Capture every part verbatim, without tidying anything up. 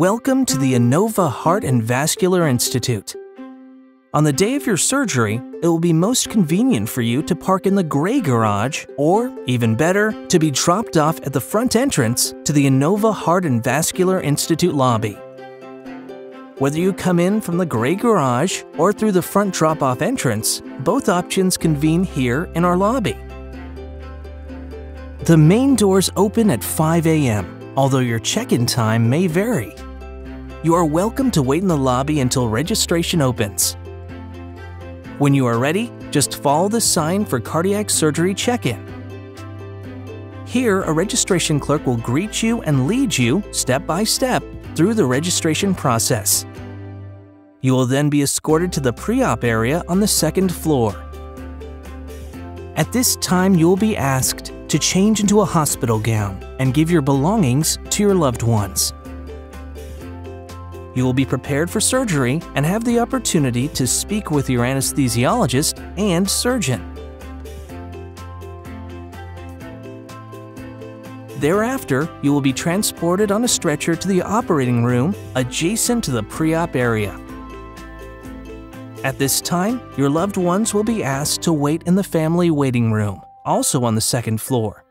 Welcome to the Inova Heart and Vascular Institute. On the day of your surgery, it will be most convenient for you to park in the gray garage or, even better, to be dropped off at the front entrance to the Inova Heart and Vascular Institute lobby. Whether you come in from the gray garage or through the front drop-off entrance, both options convene here in our lobby. The main doors open at five A M, although your check-in time may vary. You are welcome to wait in the lobby until registration opens. When you are ready, just follow the sign for cardiac surgery check-in. Here, a registration clerk will greet you and lead you, step by step, through the registration process. You will then be escorted to the pre-op area on the second floor. At this time, you will be asked to change into a hospital gown and give your belongings to your loved ones. You will be prepared for surgery and have the opportunity to speak with your anesthesiologist and surgeon. Thereafter, you will be transported on a stretcher to the operating room adjacent to the pre-op area. At this time, your loved ones will be asked to wait in the family waiting room, also on the second floor.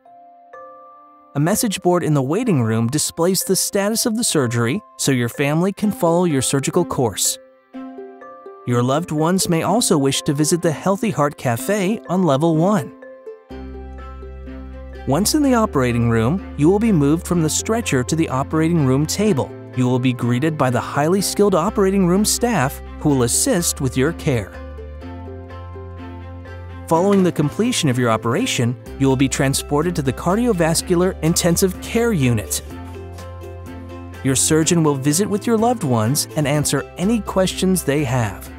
A message board in the waiting room displays the status of the surgery so your family can follow your surgical course. Your loved ones may also wish to visit the Healthy Heart Cafe on level one. Once in the operating room, you will be moved from the stretcher to the operating room table. You will be greeted by the highly skilled operating room staff who will assist with your care. Following the completion of your operation, you will be transported to the cardiovascular intensive care unit. Your surgeon will visit with your loved ones and answer any questions they have.